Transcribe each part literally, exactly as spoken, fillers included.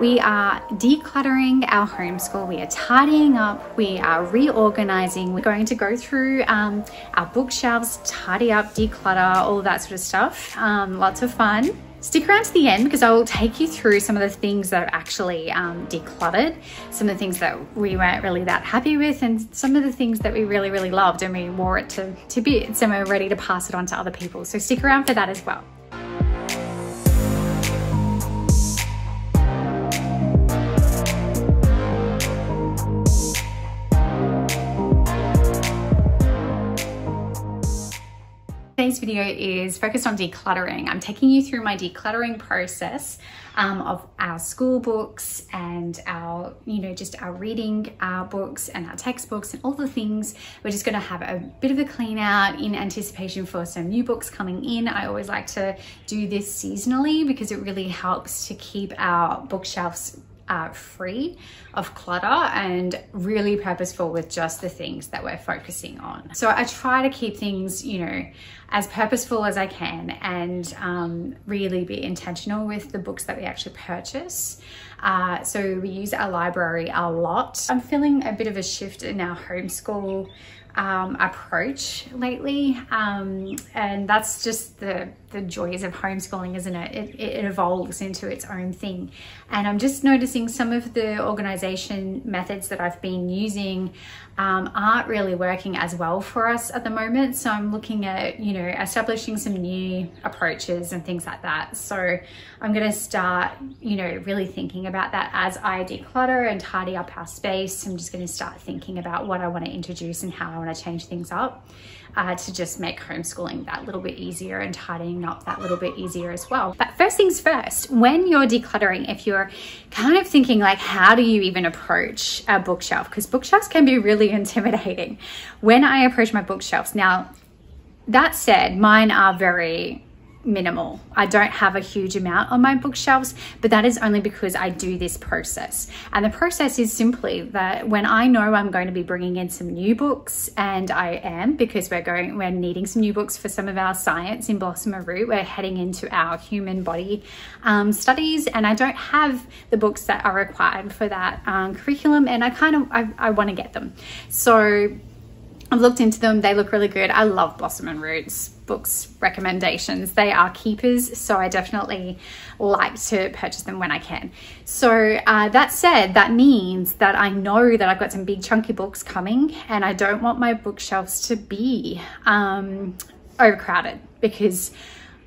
We are decluttering our homeschool, we are tidying up, we are reorganizing, we're going to go through um, our bookshelves, tidy up, declutter, all that sort of stuff. Um, lots of fun. Stick around to the end because I will take you through some of the things that are actually um, decluttered, some of the things that we weren't really that happy with, and some of the things that we really, really loved and we wore it to, to bits and we're ready to pass it on to other people. So stick around for that as well. Today's video is focused on decluttering. I'm taking you through my decluttering process um, of our school books and our, you know, just our reading our books and our textbooks and all the things. We're just going to have a bit of a clean out in anticipation for some new books coming in. I always like to do this seasonally because it really helps to keep our bookshelves Uh, free of clutter and really purposeful with just the things that we're focusing on. So I try to keep things, you know, as purposeful as I can and um, really be intentional with the books that we actually purchase. Uh, so we use our library a lot. I'm feeling a bit of a shift in our homeschool um, approach lately. Um, and that's just the, the joys of homeschooling, isn't it? It, it evolves into its own thing. And I'm just noticing some of the organization methods that I've been using um, aren't really working as well for us at the moment. So I'm looking at, you know, establishing some new approaches and things like that. So I'm going to start, you know, really thinking about that as I declutter and tidy up our space. I'm just going to start thinking about what I want to introduce and how I want to change things up uh, to just make homeschooling that little bit easier and tidying up that little bit easier as well. But first things first, when you're decluttering, if you're kind of thinking like, how do you even approach a bookshelf? Because bookshelves can be really intimidating. When I approach my bookshelves now, that said, mine are very minimal. I don't have a huge amount on my bookshelves, but that is only because I do this process. And the process is simply that when I know I'm going to be bringing in some new books, and I am, because we're going, we're needing some new books for some of our science in Blossom and Root. We're heading into our human body um, studies, and I don't have the books that are required for that um, curriculum, and I kind of, I, I want to get them. So I've looked into them. They look really good. I love Blossom and Roots books recommendations. They are keepers, so I definitely like to purchase them when I can. So uh, that said, that means that I know that I've got some big chunky books coming, and I don't want my bookshelves to be um, overcrowded, because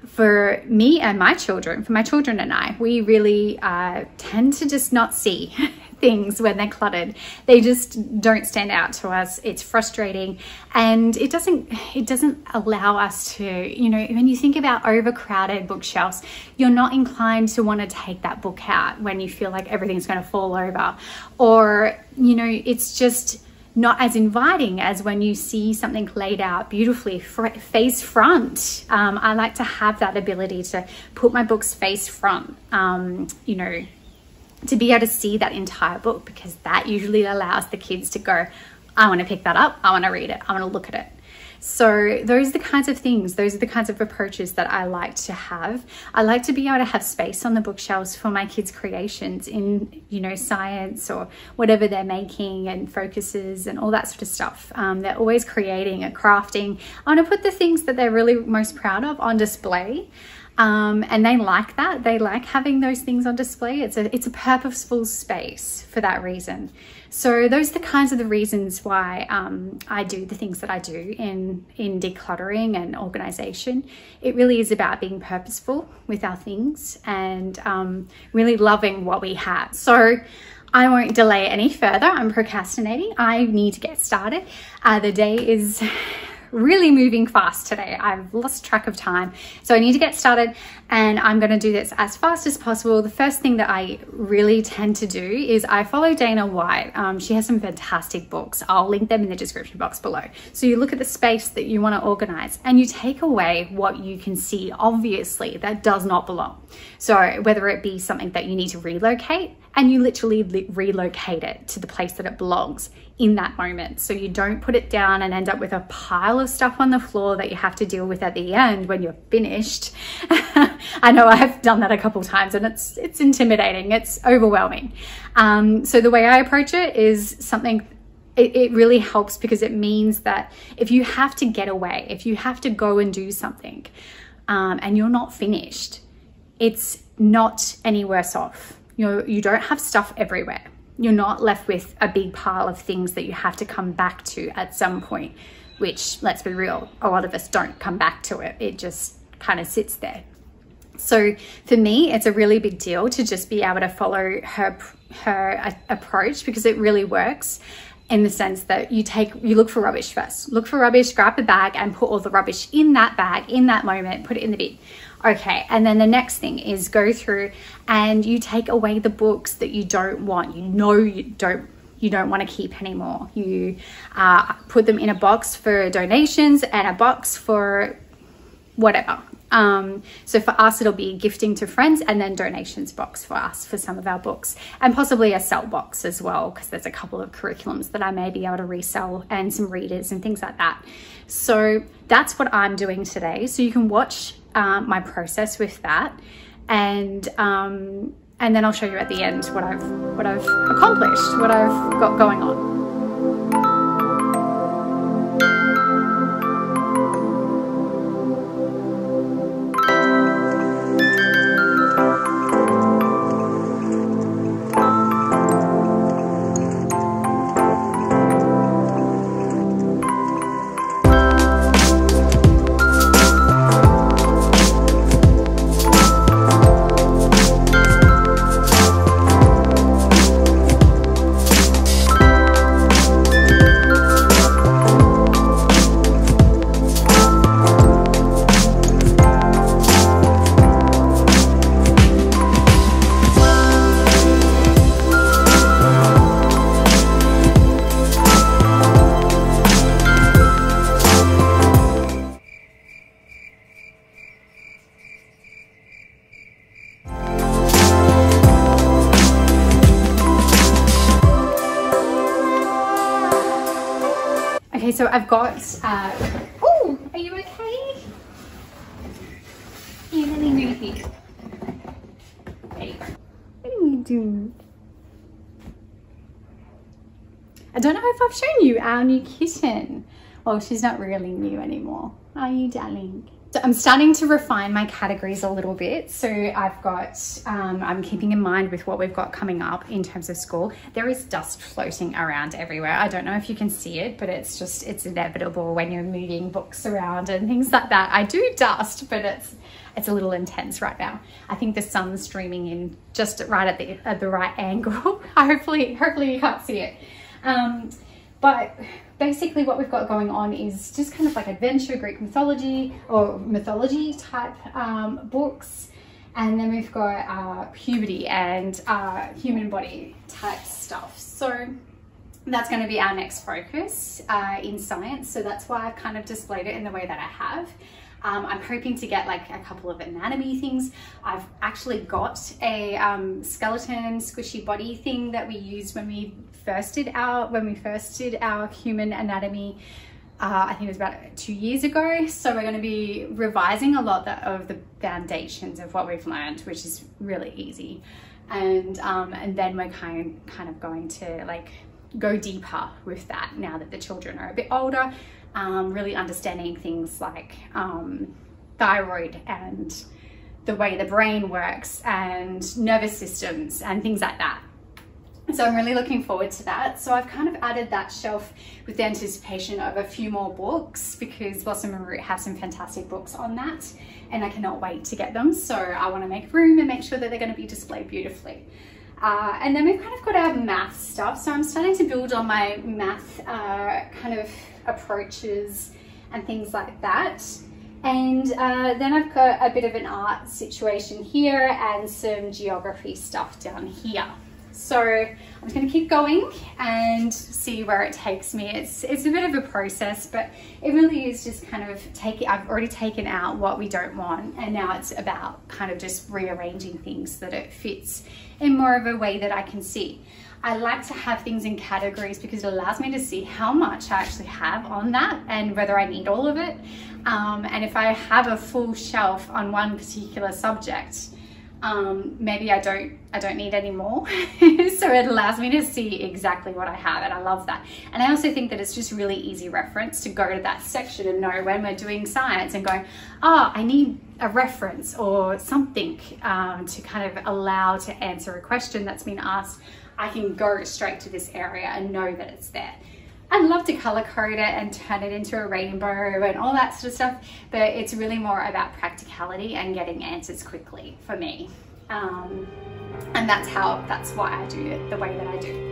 for me and my children, for my children and I, we really uh, tend to just not see things when they're cluttered. They just don't stand out to us. It's frustrating, and it doesn't it doesn't allow us to, you know, when you think about overcrowded bookshelves, you're not inclined to want to take that book out when you feel like everything's going to fall over, or, you know, it's just not as inviting as when you see something laid out beautifully face front. Um, I like to have that ability to put my books face front, um, you know, to be able to see that entire book, because that usually allows the kids to go, I want to pick that up, I want to read it, I want to look at it. So those are the kinds of things, those are the kinds of approaches that I like to have. I like to be able to have space on the bookshelves for my kids' creations in, you know, science or whatever they're making, and focuses and all that sort of stuff. Um, they're always creating and crafting. I want to put the things that they're really most proud of on display. Um, and they like that. They like having those things on display. It's a, it's a purposeful space for that reason. So those are the kinds of the reasons why um, I do the things that I do in, in decluttering and organization. It really is about being purposeful with our things and um, really loving what we have. So I won't delay any further. I'm procrastinating. I need to get started. Uh, the day is really moving fast today. I've lost track of time. So I need to get started, and I'm going to do this as fast as possible. The first thing that I really tend to do is I follow Dana White. Um, she has some fantastic books. I'll link them in the description box below. So you look at the space that you want to organize, and you take away what you can see, obviously, that does not belong. So whether it be something that you need to relocate, and you literally relocate it to the place that it belongs, in that moment, so you don't put it down and end up with a pile of stuff on the floor that you have to deal with at the end when you're finished. I know I've done that a couple times, and it's it's intimidating, it's overwhelming. Um, so the way I approach it is something, it, it really helps, because it means that if you have to get away, if you have to go and do something, um, and you're not finished, it's not any worse off. You know, you don't have stuff everywhere. You're not left with a big pile of things that you have to come back to at some point, which, let's be real, a lot of us don't come back to it. It just kind of sits there. So for me, it's a really big deal to just be able to follow her, her approach, because it really works in the sense that you take, you look for rubbish first. Look for rubbish, grab a bag and put all the rubbish in that bag, in that moment, put it in the bin. Okay, and then the next thing is go through and you take away the books that you don't want. You know you don't you don't want to keep anymore. You uh, put them in a box for donations and a box for whatever. Um, so for us, it'll be gifting to friends, and then donations box for us for some of our books, and possibly a sell box as well, because there's a couple of curriculums that I may be able to resell, and some readers and things like that. So that's what I'm doing today. So you can watch um, my process with that, and um, and then I'll show you at the end what I've what I've accomplished, what I've got going on. So I've got, uh, oh, are you okay? Here, let me move you. There you go. What are you doing? I don't know if I've shown you our new kitten. Well, she's not really new anymore. Are you, darling? So I'm starting to refine my categories a little bit. So I've got, um, I'm keeping in mind with what we've got coming up in terms of school. There is dust floating around everywhere. I don't know if you can see it, but it's just, it's inevitable when you're moving books around and things like that. I do dust, but it's, it's a little intense right now. I think the sun's streaming in just right at the, at the right angle. hopefully, hopefully you can't see it. Um, but basically what we've got going on is just kind of like adventure, Greek mythology or mythology type um, books. And then we've got uh, puberty and uh, human body type stuff. So that's going to be our next focus uh, in science. So that's why I've kind of displayed it in the way that I have. Um, I'm hoping to get like a couple of anatomy things. I've actually got a um, skeleton squishy body thing that we used when we first did our when we first did our human anatomy. Uh, I think it was about two years ago. So we're going to be revising a lot of the foundations of what we've learned, which is really easy. And um, and then we're kind kind of going to like go deeper with that now that the children are a bit older. Um, really understanding things like um, thyroid and the way the brain works and nervous systems and things like that. So I'm really looking forward to that. So I've kind of added that shelf with the anticipation of a few more books, because Blossom and Root have some fantastic books on that and I cannot wait to get them. So I want to make room and make sure that they're going to be displayed beautifully. Uh, and then we've kind of got our math stuff. So I'm starting to build on my math uh, kind of approaches and things like that. And uh, then I've got a bit of an art situation here and some geography stuff down here. So I'm just going to keep going and see where it takes me. It's it's a bit of a process, but it really is just kind of taking, I've already taken out what we don't want, and now it's about kind of just rearranging things that it fits in more of a way that I can see. I like to have things in categories because it allows me to see how much I actually have on that and whether I need all of it. Um, and if I have a full shelf on one particular subject, um, maybe I don't, I don't need any more. So it allows me to see exactly what I have, and I love that. And I also think that it's just really easy reference to go to that section and know when we're doing science and going, oh, I need a reference or something um, to kind of allow to answer a question that's been asked. I can go straight to this area and know that it's there. I love to color code it and turn it into a rainbow and all that sort of stuff, but it's really more about practicality and getting answers quickly for me. Um, and that's how, that's why I do it the way that I do.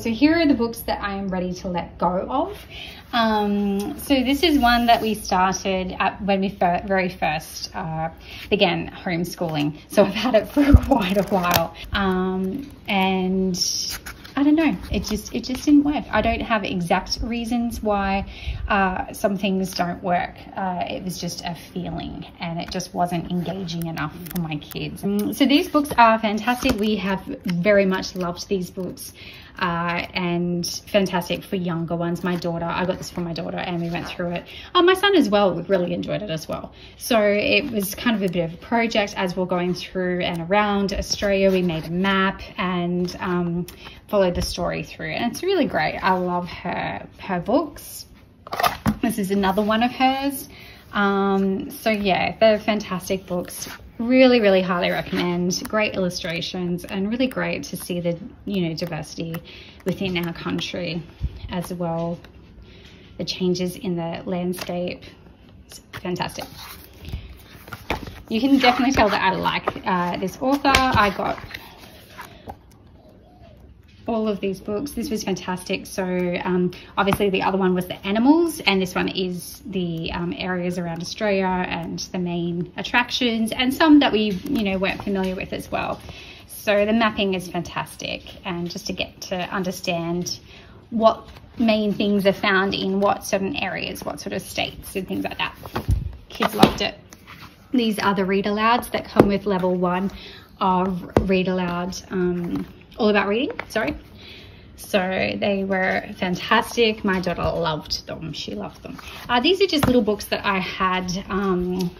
So here are the books that I am ready to let go of. Um, so this is one that we started at when we fir- very first uh, began homeschooling. So I've had it for quite a while. Um, and I don't know, it just, it just didn't work. I don't have exact reasons why uh, some things don't work. Uh, it was just a feeling, and it just wasn't engaging enough for my kids. So these books are fantastic. We have very much loved these books. Uh, and fantastic for younger ones. My daughter, I got this for my daughter, and we went through it. Oh, my son as well really enjoyed it as well. So it was kind of a bit of a project as we're going through and around Australia. We made a map and um, followed the story through, and it's really great. I love her her books. This is another one of hers. Um, so yeah, they're fantastic books. Really, really highly recommend. Great illustrations, and really great to see the, you know, diversity within our country as well. The changes in the landscape. It's fantastic. You can definitely tell that I like uh, this author. I got all of these books. This was fantastic. So um, obviously the other one was the animals, and this one is the um, areas around Australia and the main attractions, and some that we, you know, weren't familiar with as well. So the mapping is fantastic, and just to get to understand what main things are found in what certain areas, what sort of states and things like that. Kids loved it. These are the read alouds that come with level one of read aloud um, All About Reading, sorry. So they were fantastic. My daughter loved them. She loved them. Uh, these are just little books that I had um,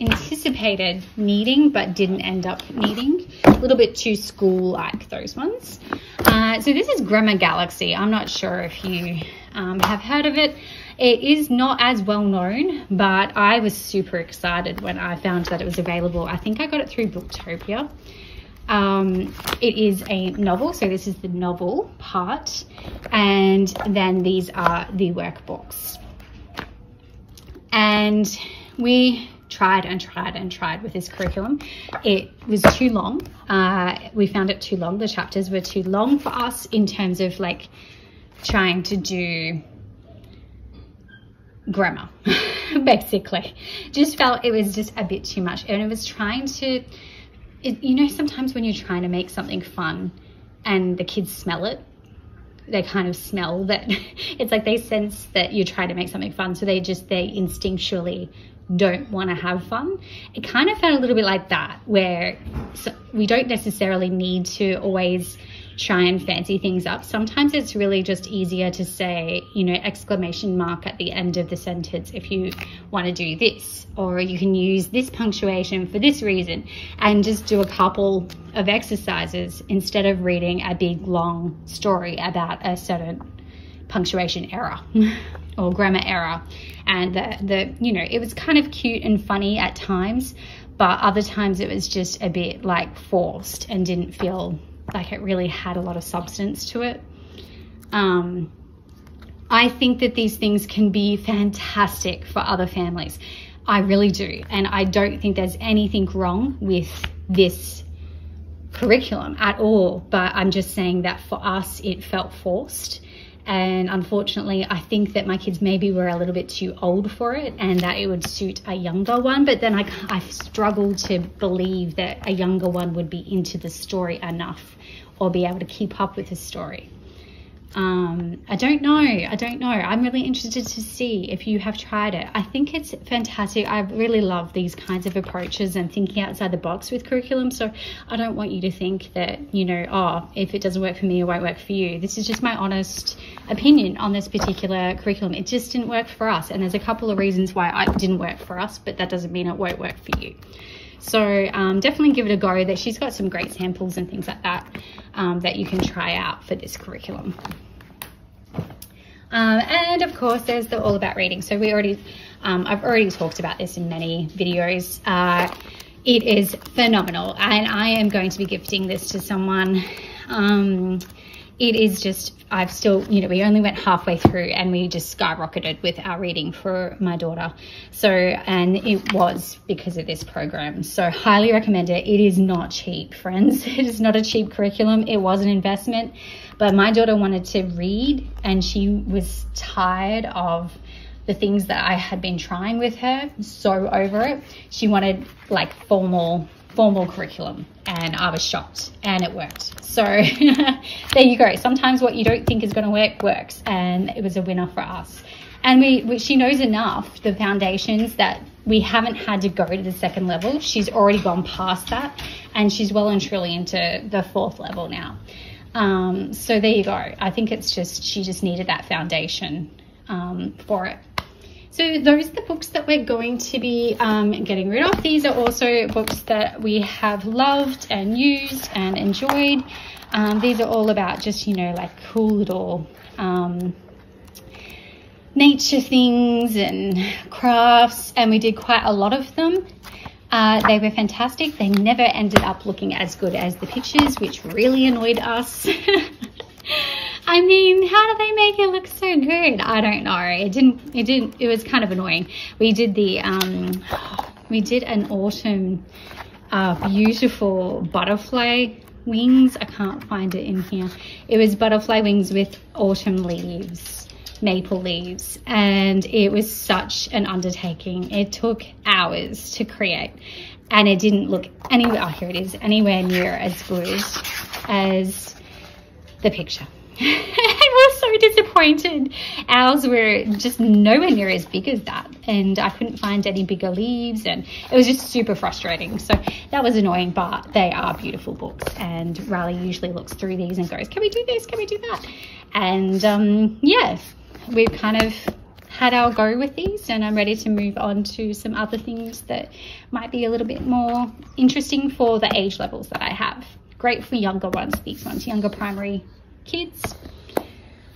anticipated needing but didn't end up needing. A little bit too school-like, those ones. Uh, so this is Grammar Galaxy. I'm not sure if you um, have heard of it. It is not as well known, but I was super excited when I found that it was available. I think I got it through Booktopia. Um, it is a novel, so this is the novel part, and then these are the workbooks. And we tried and tried and tried with this curriculum. It was too long. Uh, we found it too long. The chapters were too long for us in terms of like trying to do grammar, basically. Just felt it was just a bit too much, and it was trying to... It, you know, sometimes when you're trying to make something fun and the kids smell it, they kind of smell that. It's like they sense that you're trying to make something fun, so they just, they instinctually don't want to have fun. It kind of felt a little bit like that, where so we don't necessarily need to always try and fancy things up. Sometimes it's really just easier to say, you know, exclamation mark at the end of the sentence if you want to do this, or you can use this punctuation for this reason, and just do a couple of exercises instead of reading a big long story about a certain punctuation error or grammar error. And the, the, you know, it was kind of cute and funny at times, but other times it was just a bit like forced and didn't feel like it really had a lot of substance to it. Um, I think that these things can be fantastic for other families. I really do. And I don't think there's anything wrong with this curriculum at all. But I'm just saying that for us, it felt forced. And unfortunately, I think that my kids maybe were a little bit too old for it, and that it would suit a younger one. But then I, I struggled to believe that a younger one would be into the story enough or be able to keep up with the story. Um, I don't know. I don't know. I'm really interested to see if you have tried it. I think it's fantastic. I really love these kinds of approaches and thinking outside the box with curriculum. So I don't want you to think that, you know, oh, if it doesn't work for me, it won't work for you. This is just my honest opinion on this particular curriculum. It just didn't work for us, and there's a couple of reasons why it didn't work for us, but that doesn't mean it won't work for you. So um, definitely give it a go. That she's got some great samples and things like that um, that you can try out for this curriculum. Um, and of course, there's the All About Reading. So we already, um, I've already talked about this in many videos. Uh, it is phenomenal, and I am going to be gifting this to someone. Um, it is just, I've still, you know, we only went halfway through and we just skyrocketed with our reading for my daughter. So, and it was because of this program. So highly recommend it. It is not cheap, friends. It is not a cheap curriculum. It was an investment, but my daughter wanted to read, and she was tired of the things that I had been trying with her. So over it, she wanted like formal formal curriculum, and I was shocked, and it worked. So there you go. Sometimes what you don't think is going to work works, and it was a winner for us. And we, we she knows enough, the foundations, that we haven't had to go to the second level. She's already gone past that, and she's well and truly into the fourth level now. Um, so there you go. I think it's just, she just needed that foundation um, for it. So those are the books that we're going to be um, getting rid of. These are also books that we have loved and used and enjoyed. Um, these are all about just, you know, like cool little um, nature things and crafts. And we did quite a lot of them. Uh, they were fantastic. They never ended up looking as good as the pictures, which really annoyed us. I mean, how do they make it look so good? I don't know. It didn't, it didn't, it was kind of annoying. We did the, um, we did an autumn, uh, beautiful butterfly wings. I can't find it in here. It was butterfly wings with autumn leaves, maple leaves. And it was such an undertaking. It took hours to create, and it didn't look anywhere, oh, here it is, anywhere near as good as the picture. I was so disappointed. Ours were just nowhere near as big as that, and I couldn't find any bigger leaves, and it was just super frustrating. So that was annoying, but they are beautiful books, and Riley usually looks through these and goes, can we do this, can we do that? And um, yeah, we've kind of had our go with these, and I'm ready to move on to some other things that might be a little bit more interesting for the age levels that I have. Great for younger ones, these ones, younger primary kids.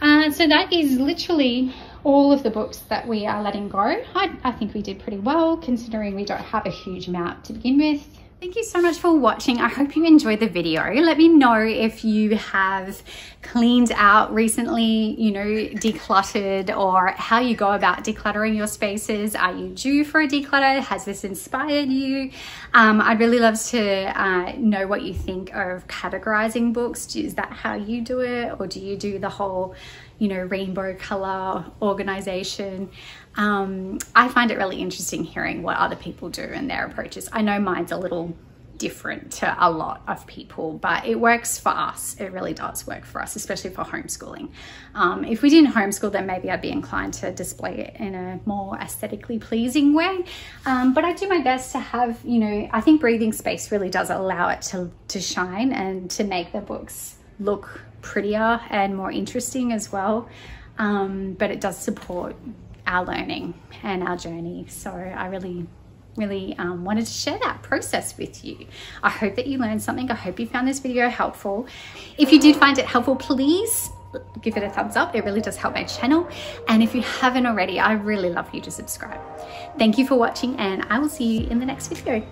Uh, so that is literally all of the books that we are letting go. I, I think we did pretty well, considering we don't have a huge amount to begin with. Thank you so much for watching. I hope you enjoyed the video. Let me know if you have cleaned out recently, you know, decluttered, or how you go about decluttering your spaces. Are you due for a declutter? Has this inspired you? Um, I'd really love to uh, know what you think of categorizing books. Is that how you do it? Or do you do the whole, you know, rainbow color organization? Um, I find it really interesting hearing what other people do and their approaches. I know mine's a little different to a lot of people, but it works for us. It really does work for us, especially for homeschooling. Um, if we didn't homeschool, then maybe I'd be inclined to display it in a more aesthetically pleasing way. Um, but I do my best to have, you know, I think breathing space really does allow it to, to shine and to make the books look prettier and more interesting as well. Um, but it does support our learning and our journey. So I really, really um, wanted to share that process with you. I hope that you learned something. I hope you found this video helpful. If you did find it helpful, please give it a thumbs up. It really does help my channel. And if you haven't already, I really love you to subscribe. Thank you for watching, and I will see you in the next video.